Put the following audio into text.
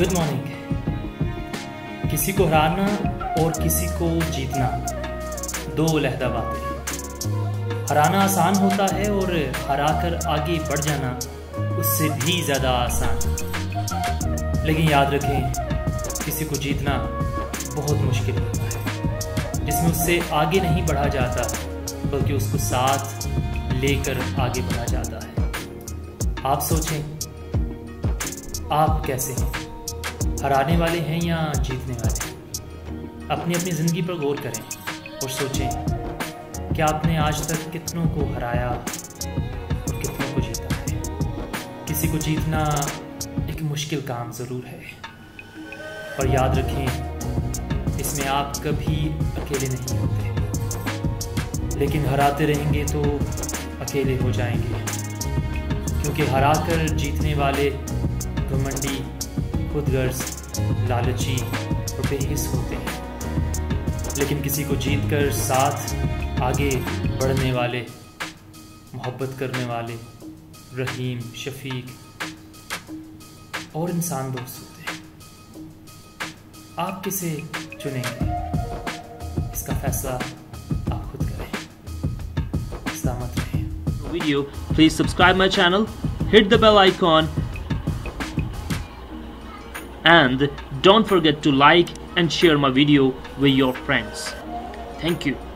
Good morning. किसी को हराना और किसी को जीतना दो अलहदा बातें। हराना आसान होता है और हराकर आगे बढ़ जाना उससे भी ज़्यादा आसान। लेकिन याद रखें, किसी को जीतना बहुत मुश्किल होता है, जिसमें उससे आगे नहीं बढ़ा जाता बल्कि उसको साथ लेकर आगे बढ़ा जाता है। आप सोचें, आप कैसे हैं? हराने वाले हैं या जीतने वाले हैं? अपनी अपनी ज़िंदगी पर गौर करें और सोचें कि आपने आज तक कितनों को हराया और कितनों को जीता है। किसी को जीतना एक मुश्किल काम ज़रूर है, और याद रखें, इसमें आप कभी अकेले नहीं होते। लेकिन हराते रहेंगे तो अकेले हो जाएंगे, क्योंकि हरा कर जीतने वाले घमंडी, खुदगर्ज, लालची और बेहिस होते हैं। लेकिन किसी को जीतकर साथ आगे बढ़ने वाले, मोहब्बत करने वाले, रहीम, शफीक और इंसान दोस्त होते हैं। आप किसे चुनेंगे, इसका फैसला आप खुद करें। सलामत रहें। Video please subscribe my channel, hit the bell icon, and don't forget to like and share my video with your friends. Thank you.